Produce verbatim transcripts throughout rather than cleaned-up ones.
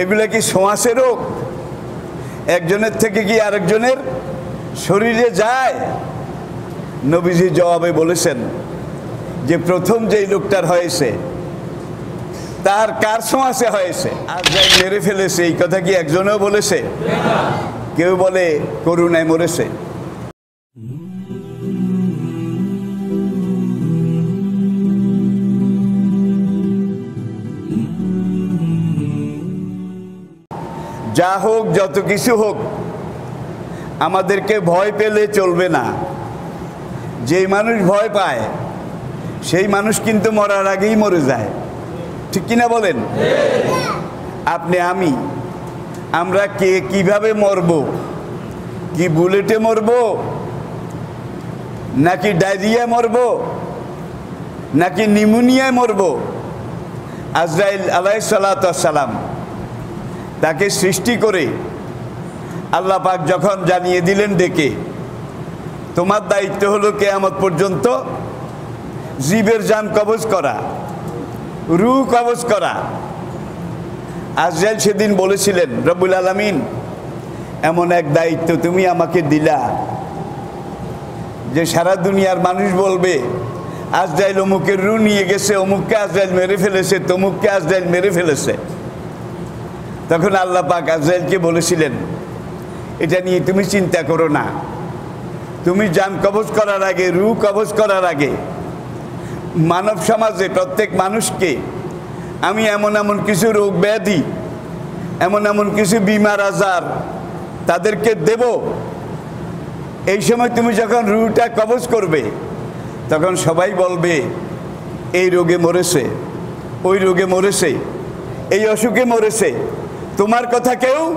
एगुला कि सोआशे रोग एकजनेर थेके कि आरेकजनेर शरीरे जाए नबीजी जवाबे बोलेছেন जे प्रथम जेई लोकटार हयेছে तार कार सोआशे हयेছে आज जाई मेरे फेलेছে এই কথা কি একজনেও বলেছে না কেউ বলে করুণায় মরেছে। जा होक जत किछु होक आमादेरके भय पेले चलबे ना। जे मानुष भय पाय सेई मानुष किन्तु मरार आगेई मरे जाय, ठीक किना बोलेन? आपनि आमी आमरा के किभाबे मरबो, कि बुलेटे मरबो नाकि डायरिया मरबो नाकि निमोनिया मरबो? आजराइल आलाइहिस सालातु वाससालाम ताके सृष्टि करे आल्ला पाक जखन जानिए दिलेन डेके तोमार दायित्व हलो कियामत पर्यन्त जीवेर जान कबज करा, रूह कबज करा। आजराइल सेदिन बोलेछिलेन रब्बुल आलामीन एमन एक दायित्व तुमी आमाके दिला जे सारा दुनियार मानुष बोलबे आजराइल अमुकेर रूह निये गेछे, अमुकके आजराइल मेरे फेलेछे, तमुकके आजराइल मेरे फेलेछे। तखन आल्लाह पाक आजराइलके बोलेछिलेन एटा निये तुमी चिंता करो ना, तुमी जान कबज करार आगे रूह कबज करार आगे मानव समाजे प्रत्येक मानुषके आमी एमन एमन किछु रोग व्याधि एमन एमन किछु बीमार आजार तादेरके देब। एई समय तुमी जखन रूहटा कबज करबे तखन सबाई बोलबे एई रोगे मरेछे, ओई रोगे मरेछे, एई असुखे मरेछे, तुम्हार कथा केउ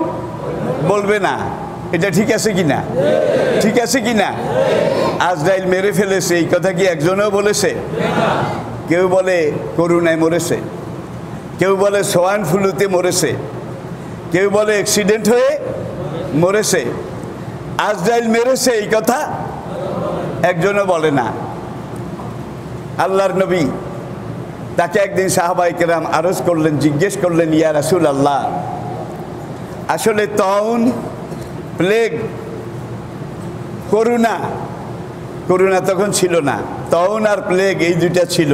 बोलबे ना। এটা ঠিক আছে কিনা? ঠিক আছে কিনা? আজরাইল মেরে ফেলেছে এই কথা কি একজনও বলেছে না। কেউ বলে করোনায় মরেছে, কেউ বলে সোয়াইন ফ্লুতে মরেছে, কেউ বলে অ্যাক্সিডেন্ট হয়ে মরেছে। আজরাইল মেরেছে এই কথা একজনও বলে না। আল্লাহর নবী তাকে একদিন সাহাবায়ে কেরাম আরজ করলেন, জিজ্ঞেস করলেন, ইয়া রাসূলুল্লাহ আসলে তাউন প্লেগ করুণা, করুণা তখন ছিল না, তাউন আর প্লেগ এই দুইটা ছিল,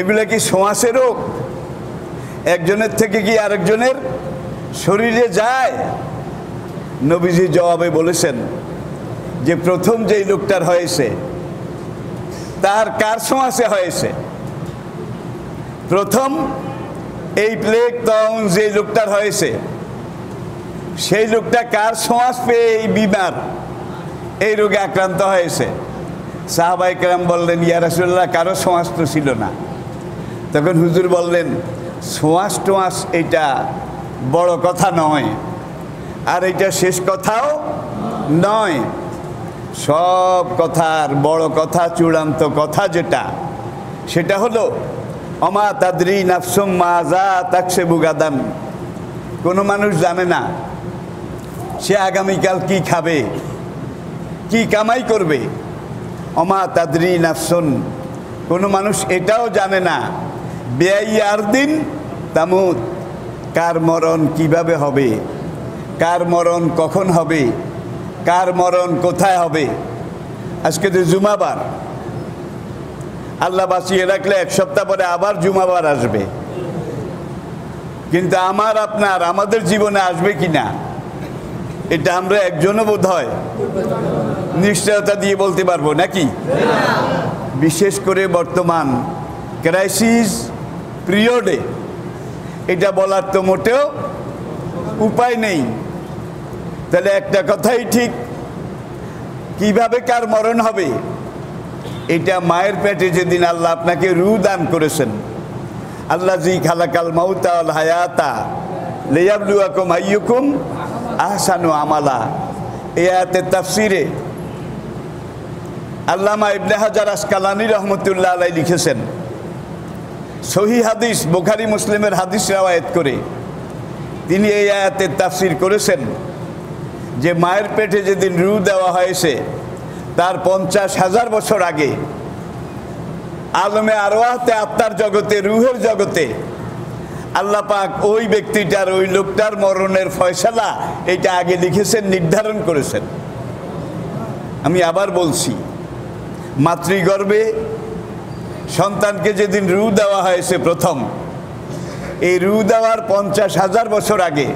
এগুলা কি সোঁয়াশে রোগ একজনের থেকে কি আরেকজনের শরীরে যায়? নবীজি জবাবে বলেছেন যে প্রথম যেই লোকটার হয়েছে তার কার সোঁয়াশে হয়েছে? প্রথম এই প্লেগ তাউন যেই লোকটার হয়েছে সেই লোকটা কার শ্বাস পেয়ে এই বিমার এই রোগে আক্রান্ত হয়েছে? সাহাবায়ে কেরাম বললেন, ইয়া রাসূলুল্লাহ কারো শ্বাস তো ছিল না। তখন হুজুর বললেন, শ্বাস টোয়াস এটা বড় কথা নয়, আর এটা শেষ কথাও নয়। সব কথার বড় কথা, চূড়ান্ত কথা যেটা, সেটা হলো অমা তাদরি নাফসুম মাজা তাকসিবু গাদান। কোনো মানুষ জানে না সে আগামীকাল কি খাবে, কি কামাই করবে। অমা তাদরি নাফসুন, কোনো মানুষ এটাও জানে না বেয়ার দিন তামুত, কার মরণ কিভাবে হবে, কার মরণ কখন হবে, কার মরণ কোথায় হবে। আজকে তো জুমাবার, আল্লাহ বাঁচিয়ে রাখলে এক সপ্তাহ পরে আবার জুমাবার আসবে, কিন্তু আমার আপনার আমাদের জীবনে আসবে কি না এটা আমরা একজনও বোধ হয় নিশ্চয়তা দিয়ে বলতে পারবো নাকি? বিশেষ করে বর্তমান ক্রাইসিস পিরিয়ডে এটা বলার তো মোটেও উপায় নেই। তাহলে একটা কথাই ঠিক, কিভাবে কার মরণ হবে এটা মায়ের পেটে যেদিন আল্লাহ আপনাকে রু দান করেছেন, আল্লাহ জি খালাকাল মাউতা ওয়াল হায়াতা লিয়াবলুয়াকুম আইয়ুকুম আহসানু আমালা। এই আয়াতের তাফসিরে আল্লামা ইবনে হাজার আসকালানী রহমতুল্লাহ আলাইহি লিখেছেন, সহিহ হাদিস বুখারী মুসলিমের হাদিস রিওয়ায়েত করে তিনি এই আয়াতের তাফসির করেছেন যে মায়ের পেটে যেদিন রু দেওয়া হয়েছে তার পঞ্চাশ হাজার বছর আগে আলমে আরওয়াহতে, আত্মার জগতে, রুহের জগতে আল্লাহ পাক ওই ব্যক্তিটার ওই লোকটার মরণের ফয়সালা এটা আগে লিখেছেন, নির্ধারণ করেছেন। আমি আবার বলছি, মাতৃগর্ভে সন্তানকে যেদিন রু দেওয়া হয়েছে প্রথম, এই রু দেওয়ার পঞ্চাশ হাজার বছর আগে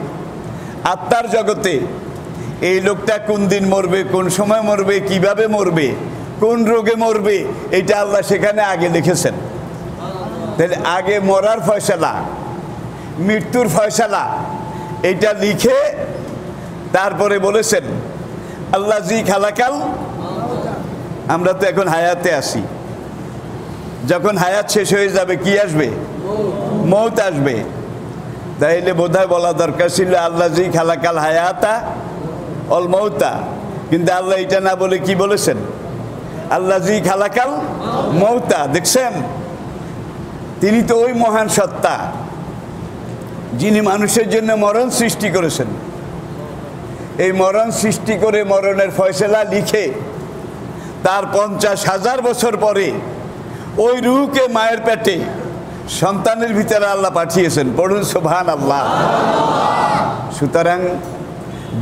আত্মার জগতে এই লোকটা কোন দিন মরবে, কোন সময় মরবে, কিভাবে মরবে, কোন রোগে মরবে, এটা আল্লাহ সেখানে আগে লিখেছেন। তাহলে আগে মরার ফয়সালা, মৃত্যুর ফয়সালা এটা লিখে তারপরে বলেছেন আল্লাহ জি খালাকাল। আমরা তো এখন হায়াতে আসি, যখন হায়াত শেষ হয়ে যাবে কি আসবে? মৌত আসবে। তাইলে বোধহয় বলা দরকার ছিল আল্লাহ জি খালাকাল হায়াতা অল মৌতা, কিন্তু আল্লাহ এটা না বলে কি বলেছেন? আল্লাহ জি খালাকাল মৌতা। দেখছেন, তিনি তো ওই মহান সত্তা যিনি মানুষের জন্য মরণ সৃষ্টি করেছেন। এই মরণ সৃষ্টি করে মরণের ফয়সালা লিখে তার পঞ্চাশ হাজার বছর পরে ওই রুহকে মায়ের পেটে সন্তানের ভিতরে আল্লাহ পাঠিয়েছেন। পড়ুন সুবহান আল্লাহ। সুতরাং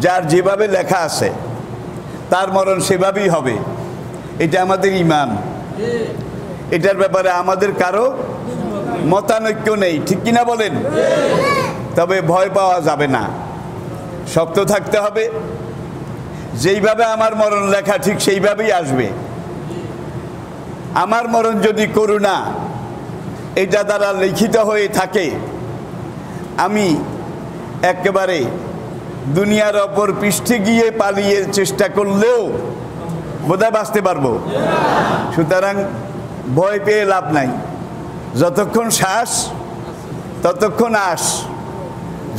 যার যেভাবে লেখা আছে তার মরণ সেভাবেই হবে, এটা আমাদের ইমান। এটার ব্যাপারে আমাদের কারো মতানৈক্য নেই, ঠিক কিনা বলেন? তবে ভয় পাওয়া যাবে না, শক্ত থাকতে হবে। যেইভাবে আমার মরণ লেখা ঠিক সেইভাবেই আসবে। আমার মরণ যদি করুণা এটা দ্বারা লিখিত হয়ে থাকে, আমি একেবারে দুনিয়ার অপর পৃষ্ঠে গিয়ে পালিয়ে চেষ্টা করলেও বোধহয় বাঁচতে পারবো। সুতরাং ভয় পেয়ে লাভ নাই। যতক্ষণ শ্বাস ততক্ষণ আস,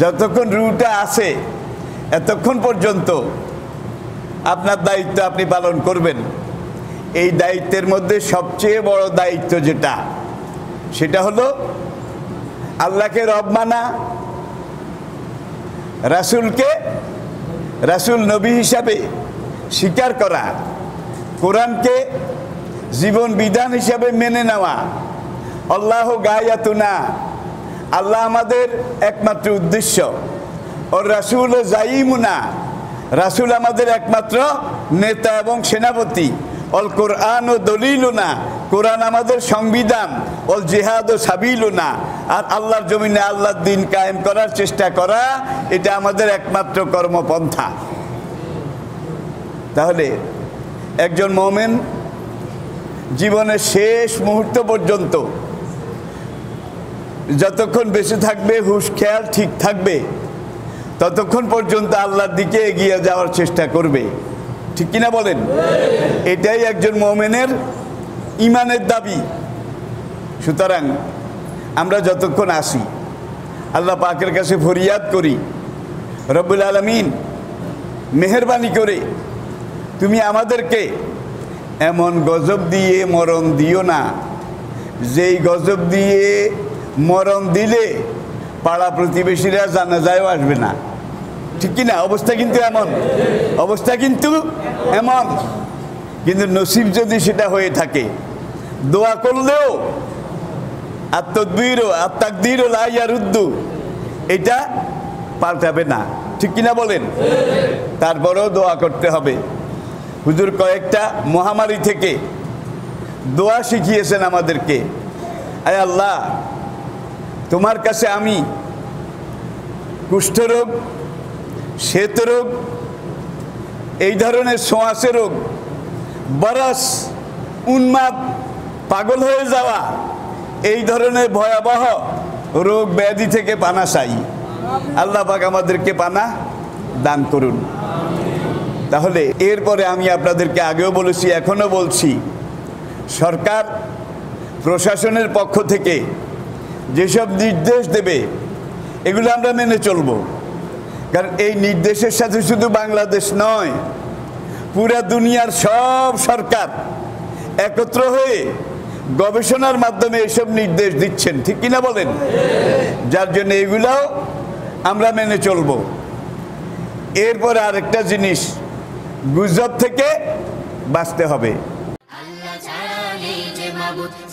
যতক্ষণ রুটা আছে এতক্ষণ পর্যন্ত আপনার দায়িত্ব আপনি পালন করবেন। এই দায়িত্বের মধ্যে সবচেয়ে বড় দায়িত্ব যেটা, সেটা হলো আল্লাহকে রব মানা, রাসূলকে রাসূল নবী হিসাবে স্বীকার করা, কোরআনকে জীবন বিধান হিসাবে মেনে নেওয়া। আল্লাহ গায়াতুনা, আল্লাহ আমাদের একমাত্র উদ্দেশ্য। ও রাসূল জাইমুনা, রাসূল আমাদের একমাত্র নেতা এবং সেনাপতি। অল কোরআন ও দলিলুনা, কোরআন আমাদের সংবিধান। অল জিহাদ ও সাবিলুনা, আর আল্লাহর জমিনে আল্লাহর দিন কায়েম করার চেষ্টা করা এটা আমাদের একমাত্র কর্মপন্থা। তাহলে একজন মুমিন জীবনের শেষ মুহূর্ত পর্যন্ত যতক্ষণ বেঁচে থাকবে, হুঁশ খেয়াল ঠিক থাকবে, ততক্ষণ পর্যন্ত আল্লাহর দিকে এগিয়ে যাওয়ার চেষ্টা করবে, ঠিক কিনা বলেন? এটাই একজন মুমিনের ইমানের দাবি। সুতরাং আমরা যতক্ষণ আসি আল্লাহ পাকের কাছে ফরিয়াদ করি, রব্বুল আলামিন মেহেরবানি করে তুমি আমাদেরকে এমন গজব দিয়ে মরণ দিও না যেই গজব দিয়ে মরণ দিলে পাড়া প্রতিবেশীরা জানাজায়ও আসবে না, ঠিক কিনা? অবস্থা কিন্তু এমন, অবস্থা কিন্তু এমন। কিন্তু নসিব যদি সেটা হয়ে থাকে, দোয়া করলেও আত্মদ্বীরও আত্মাকদিরও লাইয়ারুদ্দু এটা পাল্টাবে না, ঠিক কিনা বলেন? তারপরেও দোয়া করতে হবে। হুজুর কয়েকটা মহামারী থেকে দোয়া শিখিয়েছেন আমাদেরকে। আয় আল্লাহ, তোমার কাছে আমি কুষ্ঠরোগ, শ্বেতরোগ, এই ধরনের ছোঁয়াচে রোগ, বরস, উন্মাদ, পাগল হয়ে যাওয়া, এই ধরনের ভয়াবহ রোগ ব্যাধি থেকে পানা চাই। আল্লাহ পাক আমাদেরকে পানা দান করুন। তাহলে এরপরে আমি আপনাদেরকে আগেও বলেছি, এখনও বলছি, সরকার প্রশাসনের পক্ষ থেকে যেসব নির্দেশ দেবে এগুলো আমরা মেনে চলব। কারণ এই নির্দেশের সাথে শুধু বাংলাদেশ নয়, পুরা দুনিয়ার সব সরকার একত্র হয়ে গবেষণার মাধ্যমে এসব নির্দেশ দিচ্ছেন, ঠিক কিনা বলেন? যার জন্য এগুলাও আমরা মেনে চলব। এরপরে আরেকটা জিনিস, গুজব থেকে বাঁচতে হবে।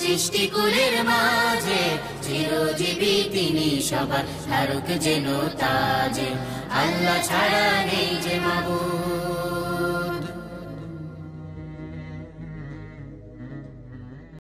সৃষ্টিকুলের মাঝে চিরজীবী তিনি সবার, ধারক যেন তাজে, আল্লাহ ছাড়া নেই যে মাবুদ।